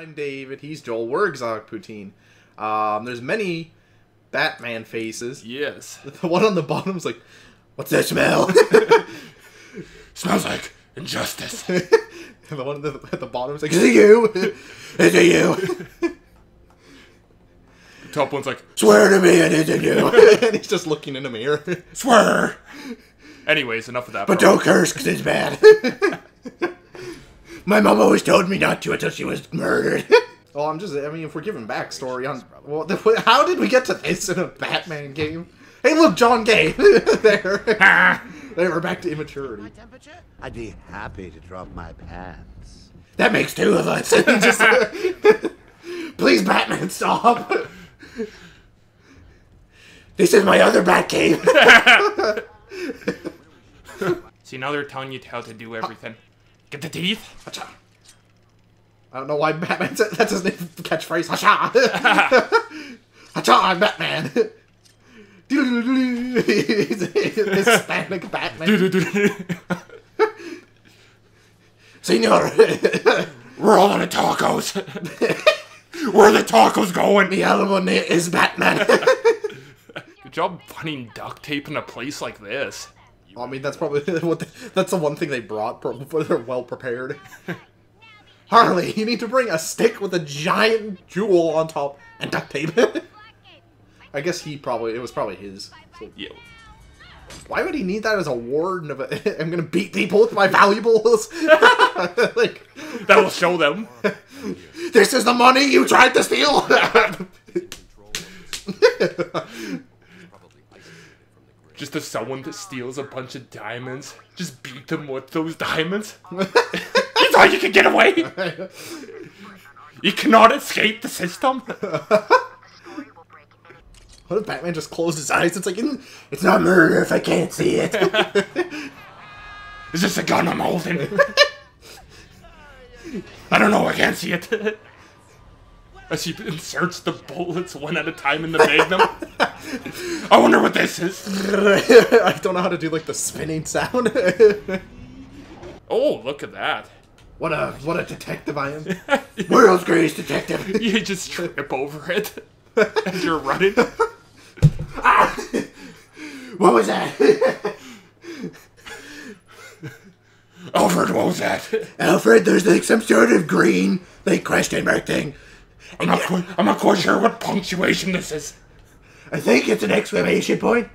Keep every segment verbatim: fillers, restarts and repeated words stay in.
I'm David. He's Joel. We're XoticPoutine. Um, there's many Batman faces. Yes. The one on the bottom is like, what's that smell? Smells like injustice. And the one at the, at the bottom is like, is it you? Is it you? The top one's like, swear to me it isn't you. And he's just looking in a mirror. Swear. Anyways, enough of that. But problem. Don't curse, because it's bad. My mom always told me not to until she was murdered. Well, I'm just, I mean, if we're giving backstory on, well, the, how did we get to this in a Batman game? Hey, look, John Gay! There. They were back to immaturity. My temperature? I'd be happy to drop my pants. That makes two of us. Just, please, Batman, stop! This is my other bat cave. See, now they're telling you how to do everything. Get the teeth. Achha. I don't know why Batman said that's his name catchphrase. Hacha! Hacha, I'm Batman! This Hispanic Batman. Senor! We're all on the tacos! Where are the tacos going? The element is Batman! Good job finding duct tape in a place like this. I mean, that's probably what the, that's the one thing they brought, probably they're well prepared. Harley, you need to bring a stick with a giant jewel on top and duct tape. I guess he probably, it was probably his. So. Yeah. Why would he need that as a warden of a, I'm gonna beat people with my valuables? Like, that'll show them. This is the money you tried to steal! Just if someone that steals a bunch of diamonds, just beat them with those diamonds. You thought you could get away? You cannot escape the system. What if Batman just closed his eyes? It's like, it's not murder if I can't see it. Is this a gun I'm holding? I don't know, I can't see it. As he inserts the bullets one at a time in the magnum. I wonder what this is. I don't know how to do like the spinning sound. Oh, look at that. What a what a detective I am. World's greatest detective. You just trip over it as you're running. Ah! What was that? Alfred, what was that? Alfred, there's like some sort of green, like question mark thing. I'm not, quite, I'm not quite sure what punctuation this is. I think it's an exclamation point.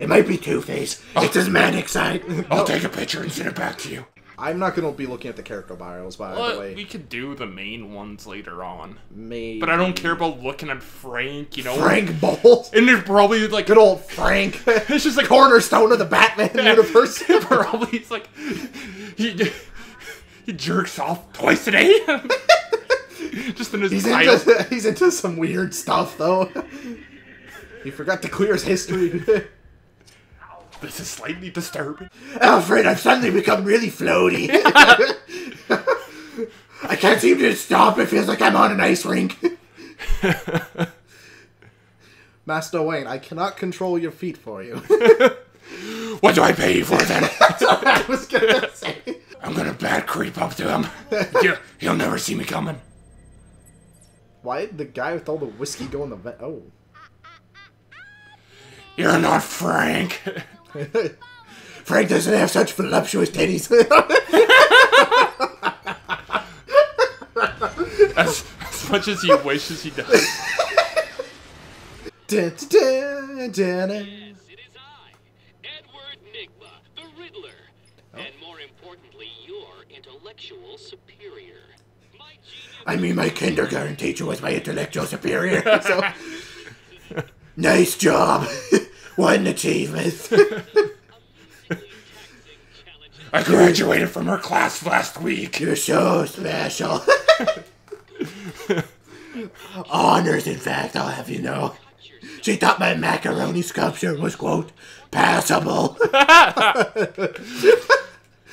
It might be Two-Face. Oh. It's his manic side. I'll no. take a picture and send it back to you. I'm not going to be looking at the character bios, by well, the way. We could do the main ones later on. Maybe. But I don't care about looking at Frank, you know. Frank Bowles. And there's probably like... Good old Frank. It's just like... Cornerstone of the Batman universe. Probably it's like... He, he jerks off twice a day. Just in his he's into, he's into some weird stuff, though. He forgot to clear his history. This is slightly disturbing. Alfred, I've suddenly become really floaty. I can't seem to stop. It feels like I'm on an ice rink. Master Wayne, I cannot control your feet for you. What do I pay you for then? That's what I was gonna say. I'm gonna bat creep up to him. Yeah, he'll never see me coming. Why did the guy with all the whiskey go in the vent? Oh. You're not Frank. Frank doesn't have such voluptuous titties. as, as much as he wishes he does. Dun, dun, dun, dun, dun. Yes, it is I, Edward Nigma, the Riddler. Oh. And more importantly, your intellectual superior. I mean, my kindergarten teacher was my intellectual superior, so... Nice job! What an achievement! I graduated from her class last week! You're so special! Honors, in fact, I'll have you know. She thought my macaroni sculpture was, quote, passable.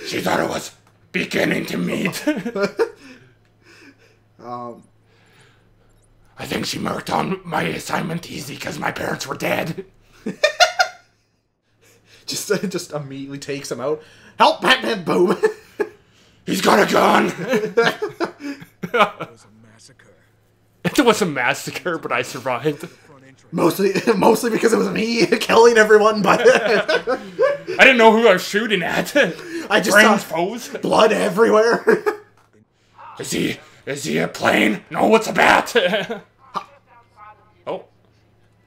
She thought it was beginning to meet. Um, I think she marked on my assignment easy because my parents were dead. just, uh, just immediately takes him out. Help, Batman! Boom! He's got a gun. That was a massacre. It was a massacre, but I survived. Mostly, mostly because it was me killing everyone. But I didn't know who I was shooting at. I just Friends, saw foes. Blood everywhere. Is he? Is he a plane? No, it's a bat. oh.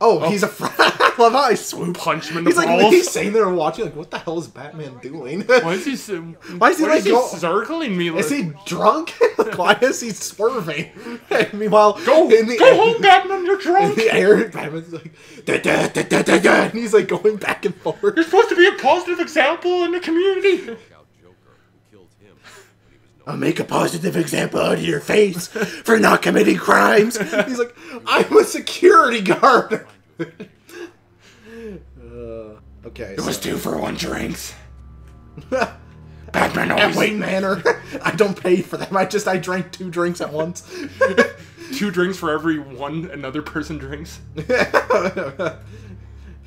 Oh, oh, he's a friend. I love how I swoop. Punch him in the he's balls. Like, he's sitting there watching, like, what the hell is Batman doing? Why is he, why is he, like, is he circling me? Like, is he drunk? Like, why is he swerving? And meanwhile, go, in the go air, home, Batman, you're drunk! In the air, Batman's like, da, da, da, da, da, da, and he's, like, going back and forth. You're supposed to be a positive example in the community. I'll make a positive example out of your face for not committing crimes. He's like, I'm a security guard. uh, okay. It so. was two for one drinks. Batman always. At Wayne Manor. I don't pay for them. I just I drank two drinks at once. Two drinks for every one another person drinks.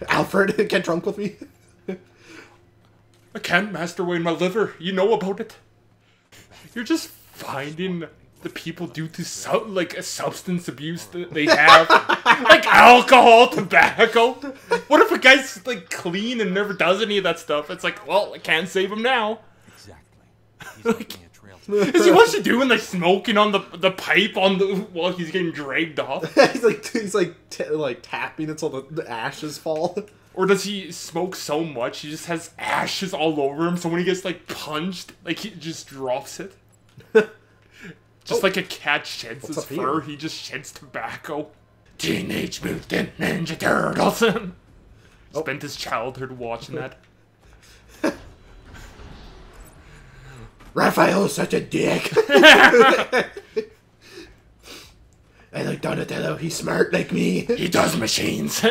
Alfred, get drunk with me. I can't, Master Wayne. My liver. You know about it. You're just finding the people due to su like a substance abuse that they have, like alcohol, tobacco. What if a guy's like clean and never does any of that stuff? It's like, well, I can't save him now. Exactly. Like, is he what's he doing? Like smoking on the the pipe on the while he's getting dragged off. he's like he's like t like tapping until the, the ashes fall. Or does he smoke so much he just has ashes all over him? So when he gets like punched, like he just drops it. Just oh. like a cat sheds What's his fur, here? he just sheds tobacco. Teenage Mutant Ninja Turtles. oh. Spent his childhood watching that. Raphael's such a dick. I like Donatello, he's smart like me. He does machines.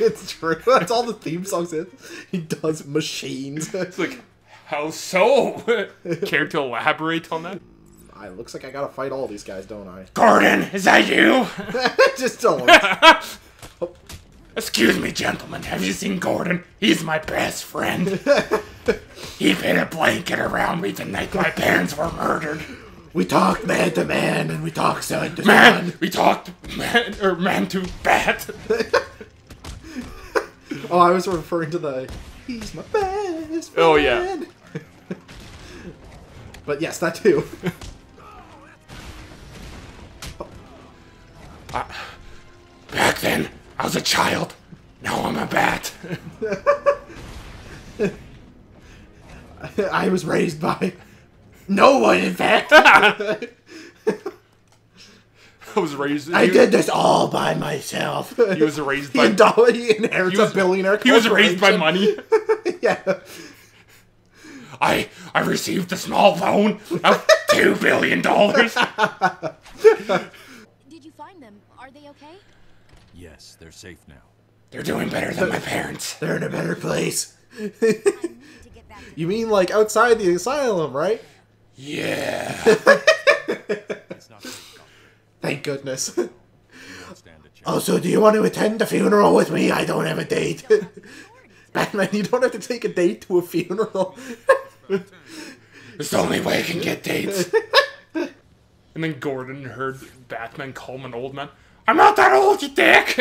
It's true. That's all the theme song says. He does machines. It's like, how so? Care to elaborate on that? It looks like I gotta fight all these guys, don't I? Gordon, is that you? Just don't. oh. Excuse me, gentlemen. Have you seen Gordon? He's my best friend. He put a blanket around me the night my parents were murdered. We talked man to man, and we talked son to man. Son. We talked man or man to bat. Oh, I was referring to the. He's my best friend. Oh yeah. But yes, that too. Uh, back then, I was a child. Now I'm a bat. I was raised by no one, in fact. I was raised. I you, did this all by myself. He was raised by. He, he inherits he was, a billionaire. He was raised by money. Yeah. I I received a small loan of two billion dollars. Them. Are they okay? Yes, they're safe now. They're doing better than my parents. They're in a better place. You mean like outside the asylum, right? Yeah. Thank goodness. Also, do you want to attend the funeral with me? I don't have a date. Batman, you don't have to take a date to a funeral. It's the only way I can get dates. And then Gordon heard Batman call him an old man. I'm not that old, you dick!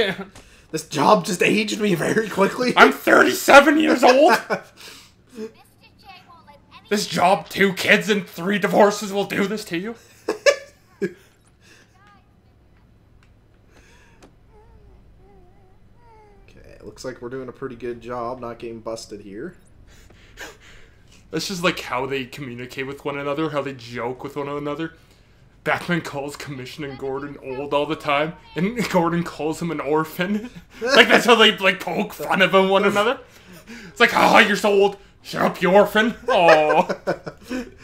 This job just aged me very quickly. I'm thirty-seven years old! This job, two kids and three divorces will do this to you. Okay, looks like we're doing a pretty good job not getting busted here. That's just like how they communicate with one another, how they joke with one another. Batman calls Commissioner Gordon old all the time, and Gordon calls him an orphan. Like, that's how they, like, poke fun of one another. It's like, ah, oh, you're so old. Shut up, you orphan. Oh,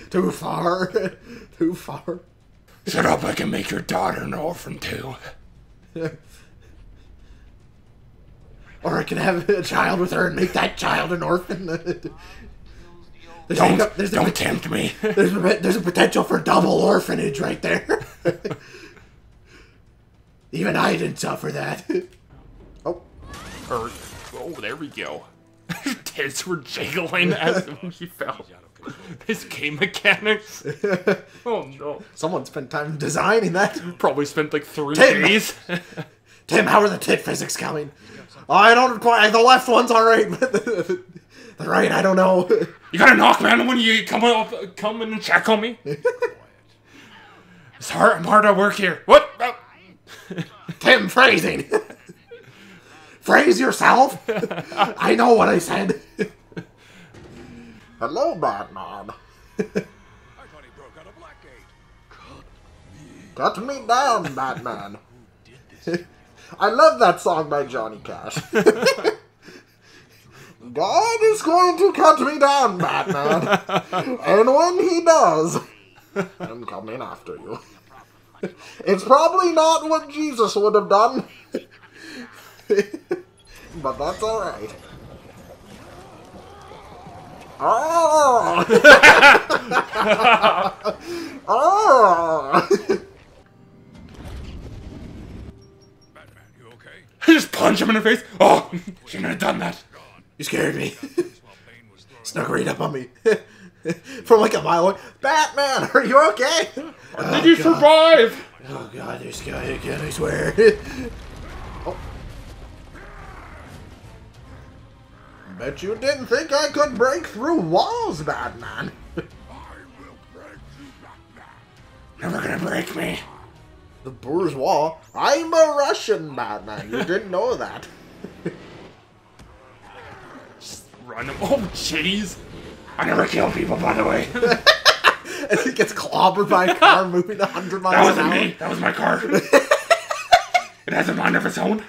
too far. Too far. Shut up, I can make your daughter an orphan, too. Or I can have a child with her and make that child an orphan. There's don't a, there's don't a, tempt me. There's a, there's a potential for double orphanage right there. Even I didn't suffer that. Oh. Or, oh, there we go. Tits were jiggling as he fell. There's game mechanics. Oh no. Someone spent time designing that. Probably spent like three Tim. days. Tim, how are the tit physics coming? I don't quite. The left one's alright, but the, the right, I don't know. You gotta knock, man, when you come up, come and check on me. It's hard, I'm hard at work here. What? Oh. Tim, phrasing. Phrase yourself. I know what I said. Hello, Batman. I thought he broke out of Blackgate. Cut me, Cut me down, Batman. Who did this? I love that song by Johnny Cash. God is going to cut me down, Batman. And when he does, I'm coming after you. It's probably not what Jesus would have done. But that's alright. Oh! Oh! I just punch him in the face. Oh, shouldn't have done that. You scared me. Snuck right up on me. From like a mile away. Batman, are you okay? Or did you survive? Oh god, this guy again, I swear. Oh. Bet you didn't think I could break through walls, Batman. I will break you, Batman. Never gonna break me. The bourgeois. I'm a Russian, Batman. You didn't know that. Just run him. Oh, jeez. I never kill people, by the way. As he gets clobbered by a car moving a hundred miles an hour. That wasn't me. That was my car. It has a mind of its own.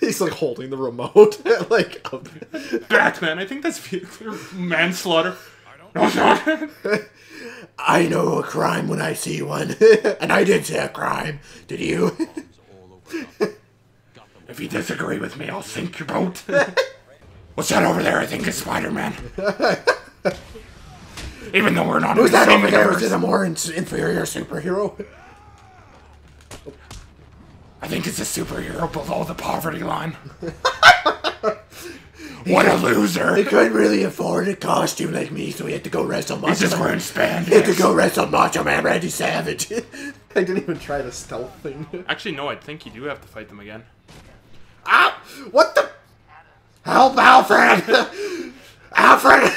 He's like holding the remote. Like um... Batman, I think that's vehicular manslaughter. No, it's not. I know a crime when I see one. And I did see a crime. Did you? If you disagree with me, I'll sink your boat. What's that over there? I think it's Spider-Man. Even though we're not... Who's that over there? Is it a more in inferior superhero? I think it's a superhero below the poverty line. What a loser! He couldn't really afford a costume like me, so he had to go wrestle Macho Man. He's just wearing spandex. He had to go wrestle Macho Man Randy Savage. I didn't even try the stealth thing. Actually, no, I think you do have to fight them again. Ah! What the? Help, Alfred! Alfred!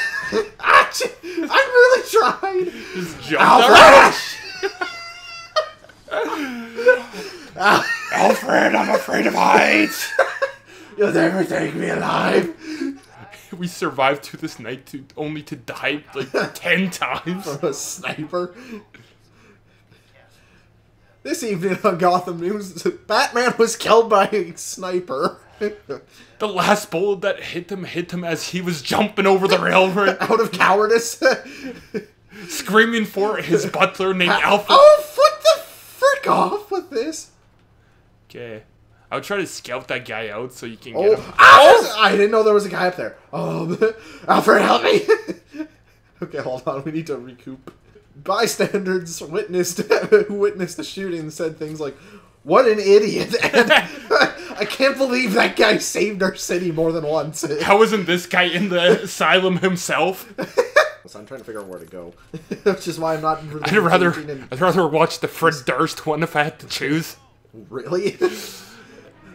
I really tried! Just jump Alfred! Alfred, I'm afraid of heights! You'll never take me alive! We survived through this night to only to die like ten times from a sniper. This evening on Gotham News, Batman was killed by a sniper. The last bullet that hit him hit him as he was jumping over the railroad out of cowardice, screaming for his butler named Alfred. Oh, what the frick off with this? Okay. I would try to scout that guy out so you can oh. get him. Oh! I didn't know there was a guy up there. Oh, Alfred, help me! Okay, hold on. We need to recoup. Bystanders witnessed who witnessed the shooting said things like, "What an idiot!" And I can't believe that guy saved our city more than once. How isn't this guy in the asylum himself? So I'm trying to figure out where to go, which is why I'm not. Really I'd rather and... I'd rather watch the Fred Durst one if I had to choose. Really.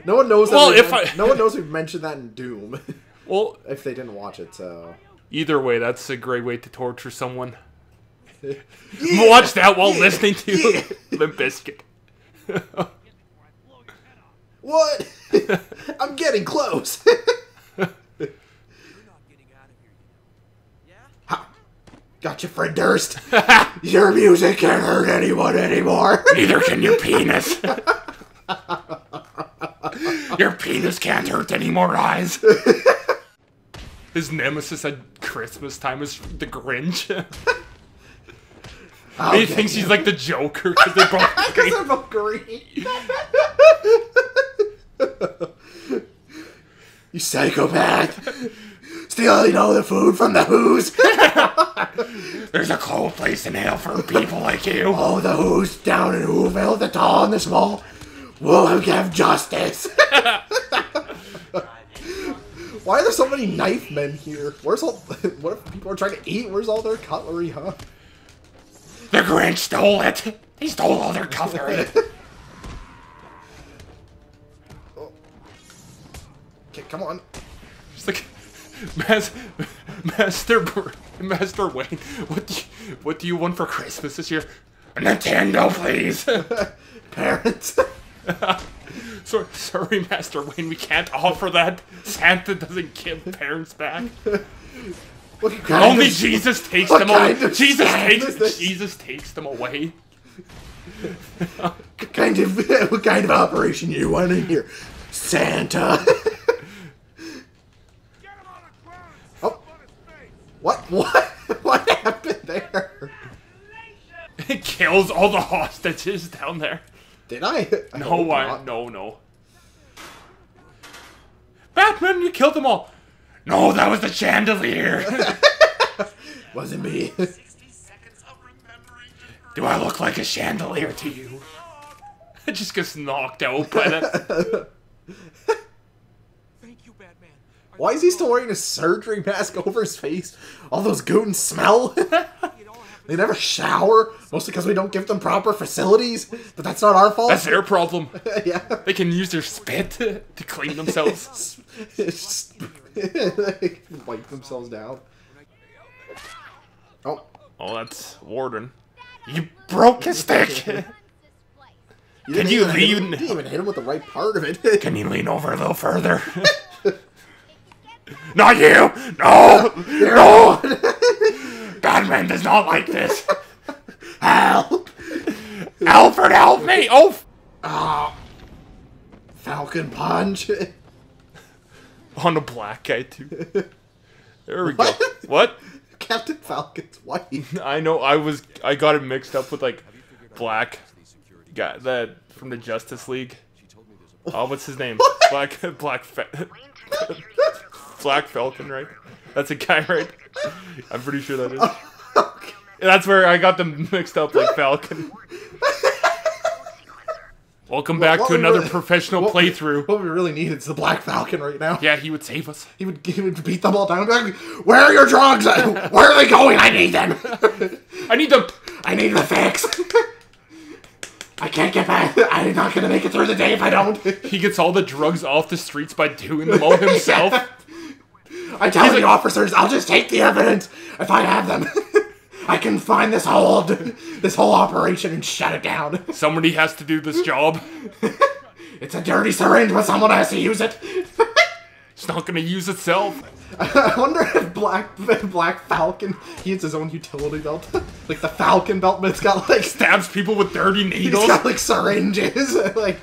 No one knows. Well, if I... no one knows we've mentioned that in Doom. Well, if they didn't watch it, so either way, that's a great way to torture someone. Yeah, watch that while yeah, listening to yeah. Limp Bizkit. What? I'm getting close. You're not getting out of here, yeah? Ha. Gotcha, Fred Durst. Your music can't hurt anyone anymore. Neither can your penis. Your penis can't hurt any more eyes. His nemesis at Christmas time is the Grinch. He thinks you. he's like the Joker because they're both green. Because they're both green. You psychopath. Stealing all the food from the Who's. There's a cold place in hell for people like you. Oh, the Who's down in Whoville, the tall and the small. We'll have justice. Why Why are there so many knife men here? Where's all... What if people are trying to eat? Where's all their cutlery, huh? The Grinch stole it! He stole all their cutlery! Oh. Okay, come on. Just like... Mas Master... Master Wayne, what do you, what do you want for Christmas this year? A Nintendo, please! Parents! Sorry, sorry, Master Wayne, we can't offer that. Santa doesn't give parents back. Only of, Jesus takes them away. Jesus takes Jesus takes them away. What kind of what kind of operation you want in here, Santa? Oh, what what what happened there? It kills all the hostages down there. Did I? I no, I, no, no. Batman, you killed them all. No, that was the chandelier. Wasn't me. Do I look like a chandelier to you? It just gets knocked out by that. Thank you, Batman. Why is he still wearing a surgery mask over his face? All those goons smell. They never shower, mostly because we don't give them proper facilities, but that's not our fault. That's their problem. Yeah. They can use their spit to clean themselves. Just, they can wipe themselves down. Oh. Oh, that's Warden. You broke his stick! You can you lean... Him, you didn't even hit him with the right part of it. Can you lean over a little further? Not you! No! No! Batman does not like this. Help! Alfred, help me! Oh! Oh. Falcon punch. On a black guy, too. There we what? go. What? Captain Falcon's wife. I know, I was, I got it mixed up with, like, black guy that, from the Justice League. Oh, what's his name? What? Black, black, fa Black Falcon, right? That's a guy, right? I'm pretty sure that is. Oh, okay. That's where I got them mixed up, like Falcon. Welcome back well, to another really, professional what playthrough. We, what we really need is the Black Falcon right now. Yeah, he would save us. He would, he would beat them all down. Like, where are your drugs? Where are they going? I need them. I need them. I need the fix. I can't get back. I'm not going to make it through the day if I don't. He gets all the drugs off the streets by doing them all himself. Yeah. I tell He's the like, officers, I'll just take the evidence if I have them. I can find this whole this whole operation and shut it down. Somebody has to do this job. It's a dirty syringe, but someone has to use it. It's not going to use itself. I wonder if Black Black Falcon, he has his own utility belt. Like the Falcon belt, but it's got like... Stabs people with dirty needles. It's got like syringes. Like...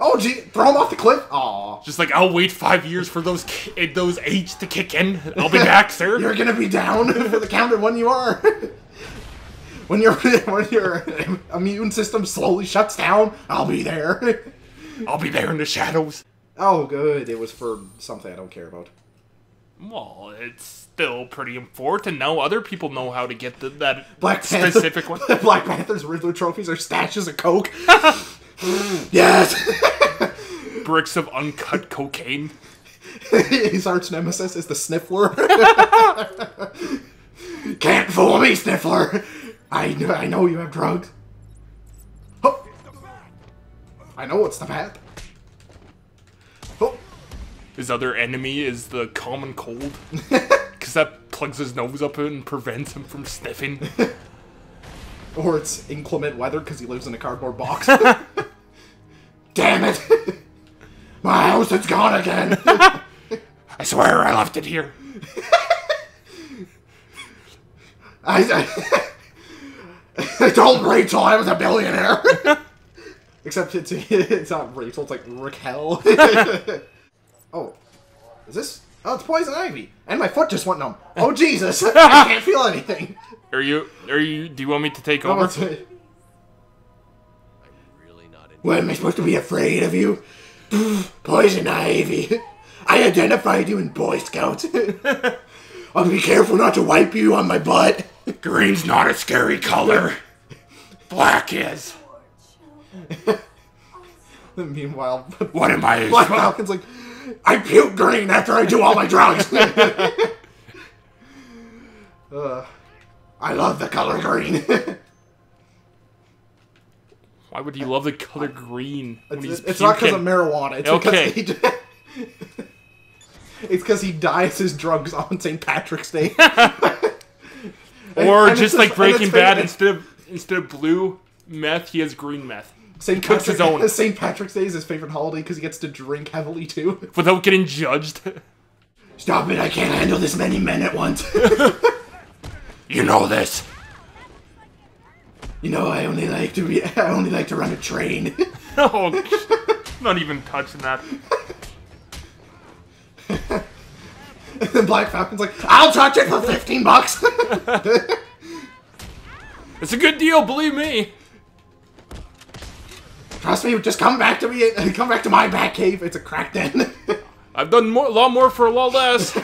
Oh, gee, throw him off the cliff? Aww. Just like, I'll wait five years for those those eights to kick in. I'll be back, sir. You're gonna be down for the count when you are. When, you're, when your immune system slowly shuts down, I'll be there. I'll be there in the shadows. Oh, good. It was for something I don't care about. Well, it's still pretty important. Now other people know how to get the, that Black specific Panther, one. Black Panther's Riddler trophies are stashes of coke. Yes! Bricks of uncut cocaine. His arch nemesis is the Sniffler. Can't fool me, Sniffler! I know, I know you have drugs. Oh. I know it's the bat. Oh. His other enemy is the common cold. Because that plugs his nose up and prevents him from sniffing. Or it's inclement weather because he lives in a cardboard box. Damn it! My house is gone again! I swear I left it here. I, I, I told Rachel I was a billionaire! Except it's, it's not Rachel, it's like Raquel. Oh, is this? Oh, it's poison ivy, and my foot just went numb. Oh Jesus! I can't feel anything. Are you? Are you? Do you want me to take no, over? What, am I supposed to be afraid of you? Poison ivy. I identified you in Boy Scouts. I'll be careful not to wipe you on my butt. Green's not a scary color. Black is. Meanwhile, Black Falcon's like, I puke green after I do all my drugs. uh, I love the color green. Why would he love the color green? When it's he's it's not because of marijuana. It's okay. Because he, it's because he dyes his drugs on Saint Patrick's Day. And, or and just like just, Breaking and Bad, instead of instead of blue meth, he has green meth. Saint He cooks his own. Saint Patrick's Day is his favorite holiday because he gets to drink heavily too. Without getting judged. Stop it, I can't handle this many men at once. You know this. You know I only like to be I only like to run a train. Oh, not even touching that. And then Black Falcon's like, I'll touch it for fifteen bucks! It's a good deal, believe me! Trust me, just come back to me, come back to my back cave, it's a crack den. I've done more, a lot more for a lot less.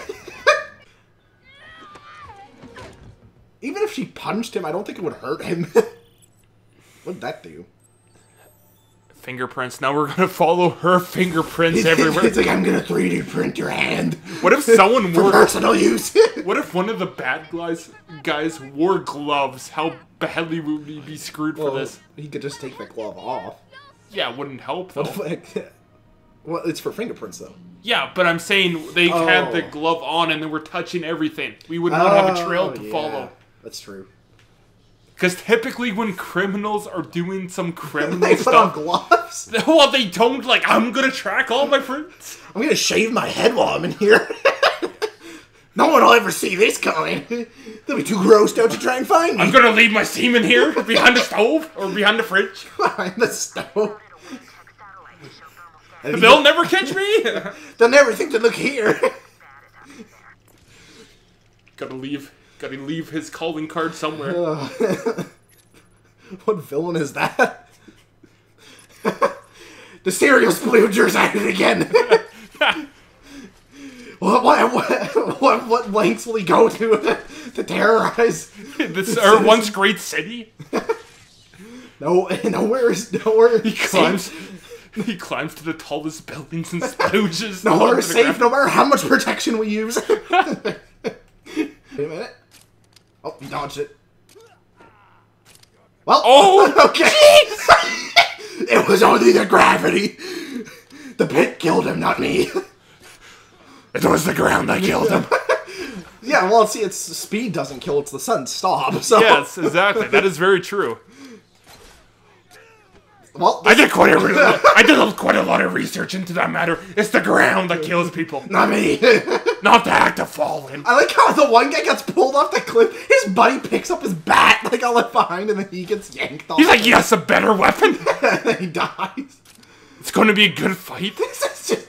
Even if she punched him, I don't think it would hurt him. What'd that do? Fingerprints. Now we're going to follow her fingerprints everywhere. It's like, I'm going to three D print your hand. What if someone wore... For personal use. What if one of the bad guys, guys wore gloves? How badly would we be screwed well, for this? He could just take the glove off. Yeah, it wouldn't help, though. Well, it's for fingerprints, though. Yeah, but I'm saying they oh. had the glove on and then we're touching everything. We would not oh, have a trail to yeah. follow. That's true. Because typically when criminals are doing some criminal they put stuff... They gloves? Well, they don't, like, I'm gonna track all my friends. I'm gonna shave my head while I'm in here. No one will ever see this coming. They'll be too grossed out to try and find me. I'm gonna leave my semen here, behind the stove, or behind the fridge. Behind the stove. And they'll never catch me. They'll never think to look here. Gotta leave... Gotta leave his calling card somewhere. Uh, what villain is that? The serial splooger's at it again. what, what, what, what, what lengths will he go to to terrorize this our once great city? No, nowhere is nowhere. He climbs. He climbs to the tallest buildings and splooges. Nowhere is safe, no matter how much protection we use. Wait a minute. Oh, you dodged it. Well, oh, okay. It was only the gravity. The pit killed him, not me. It was the ground that killed him. Yeah, well, see, it's speed doesn't kill; it's the sun. Stop. So. Yes, exactly. That is very true. Well, I did quite a I did quite a lot of research into that matter. It's the ground that kills people, not me. Not the act of falling. I like how the one guy gets pulled off the cliff. His buddy picks up his bat, like, all left behind, and then he gets yanked off. He's like, yes, a better weapon. And then he dies. It's going to be a good fight. This is just...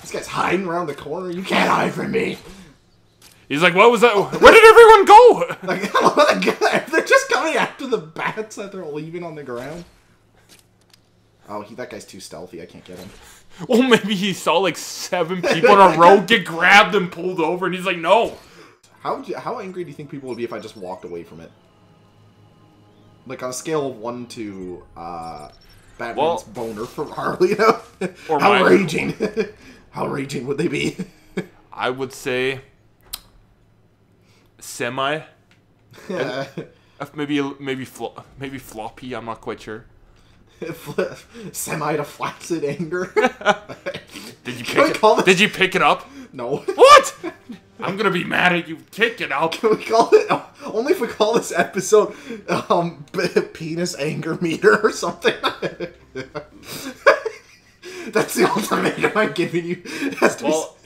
This guy's hiding around the corner. You can't hide from me. He's like, what was that? Where did everyone go? Like, they're just coming after the bats that they're leaving on the ground. Oh, he, that guy's too stealthy. I can't get him. Well, maybe he saw like seven people in a row get grabbed and pulled over, and he's like, no. How would you, how angry do you think people would be if I just walked away from it? Like, on a scale of one to uh, Batman's well, boner for Harley, you know? Or how mine. raging. How raging would they be? I would say semi. Yeah. Maybe maybe flo maybe floppy. I'm not quite sure. Semi to flaccid anger. Did you pick it? Did you pick it up? No. What? I'm gonna be mad at you. Pick it up. Can we call it? Only if we call this episode um, penis anger meter or something. That's the ultimatum I'm giving you. It has to well,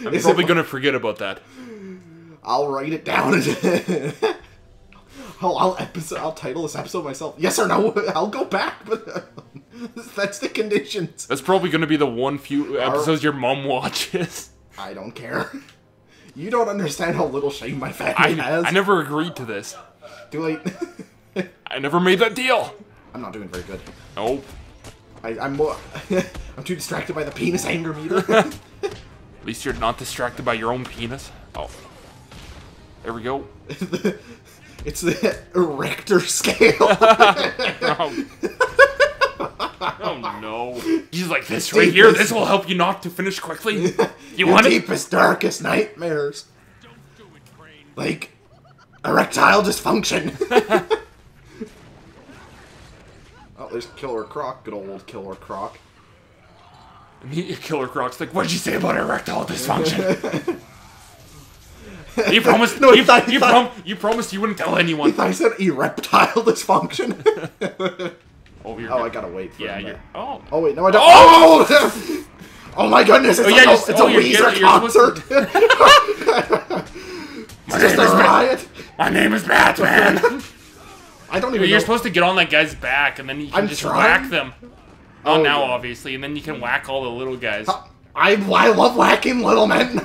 be, I'm probably it, gonna forget about that. I'll write it down. Oh, I'll episode. I'll title this episode myself. Yes or no? I'll go back, but uh, that's the conditions. That's probably going to be the one few episodes Our, your mom watches. I don't care. You don't understand how little shame my family I, has. I never agreed to this. Too late. I never made that deal. I'm not doing very good. Nope. I, I'm more. I'm too distracted by the penis anger meter. At least you're not distracted by your own penis. Oh, there we go. It's the Richter scale. Oh. Oh no. He's like, like this right here. This will help you not to finish quickly. You want it? Your deepest, darkest nightmares. Don't do it, Crane. Like erectile dysfunction. Oh, there's Killer Croc. Good old Killer Croc. And Killer Croc's like, what did you say about erectile dysfunction? You promised. No, you, thought, you, thought, prom you promised you wouldn't tell anyone. I said erectile dysfunction. Oh, you're oh I gotta wait. For yeah. Him you're, oh. Oh wait, no, I don't. Oh! Oh my goodness! It's oh, yeah, a, just, it's oh, a Weezer getting, concert. To... my, name a riot. my name is Batman. I don't even. Well, you're know. supposed to get on that guy's back, and then you can I'm just trying. whack them. Oh, oh now yeah. obviously, and then you can whack all the little guys. I I love whacking little men.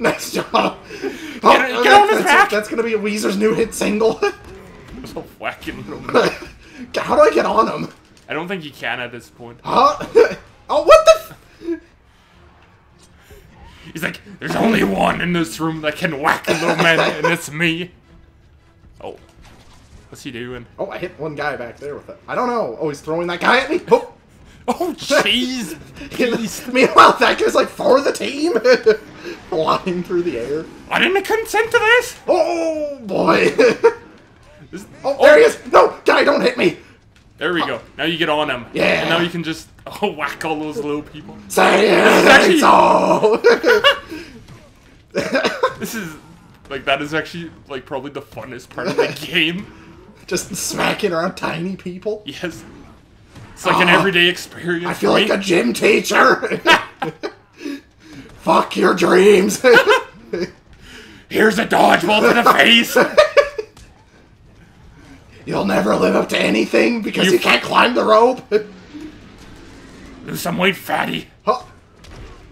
Nice job! Oh, get it, get on his back! That's gonna be a Weezer's new hit single. Little whacking little man. How do I get on him? I don't think you can at this point. Huh? Oh, what the f- He's like, there's only one in this room that can whack a little man, and it's me. Oh. What's he doing? Oh, I hit one guy back there with it. I don't know. Oh, he's throwing that guy at me? Oh! Oh, jeez! Meanwhile, that guy's like for the team! Flying through the air. I didn't consent to this! Oh, boy! This, oh, there oh. he is! No! Guy, don't hit me! There we oh. go. Now you get on him. Yeah! And now you can just oh, whack all those little people. Say it! Actually, so. This is... Like, that is actually, like, probably the funnest part of the game. Just smacking around tiny people? Yes. It's like oh, an everyday experience. I feel like a gym teacher. Fuck your dreams. Here's a dodgeball to the face. You'll never live up to anything because you, you can't climb the rope. Lose some weight, fatty. Huh?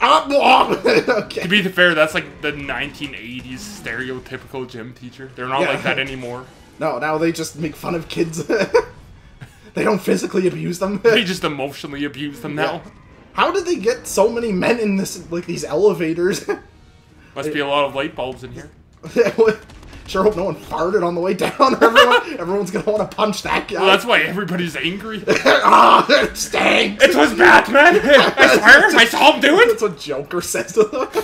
Okay. To be fair, that's like the nineteen eighties stereotypical gym teacher. They're not yeah. like that anymore. No, now they just make fun of kids. They don't physically abuse them. They just emotionally abuse them now. Yeah. How did they get so many men in this, like these elevators? Must it, be a lot of light bulbs in here. Sure hope no one farted on the way down. Everyone, everyone's gonna want to punch that guy. Well, that's why everybody's angry. Ah, oh, it stinks. It was Batman. I swear, I saw him do it. That's what Joker says to them.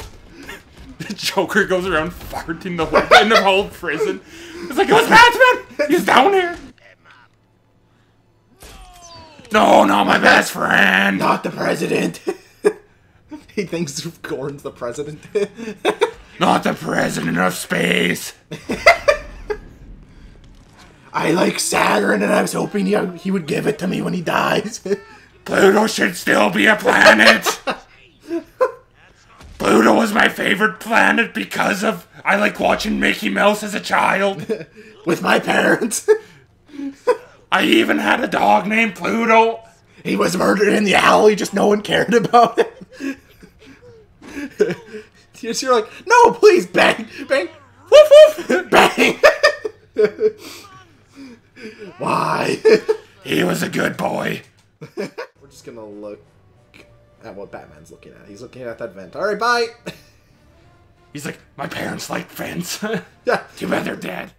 The Joker goes around farting the whole in the whole prison. It's like it was Batman. He's down here. No, not my best friend! Not the president! He thinks Gordon's the president. Not the president of space! I like Saturn and I was hoping he, he would give it to me when he dies. Pluto should still be a planet! Pluto was my favorite planet because of... I like watching Mickey Mouse as a child. With my parents. I even had a dog named Pluto. He was murdered in the alley, just no one cared about him. You're like, no, please, bang, bang, woof, woof, bang. Why? He was a good boy. We're just gonna look at what Batman's looking at. He's looking at that vent. All right, bye. He's like, my parents like vents. Yeah. Too bad they're dead.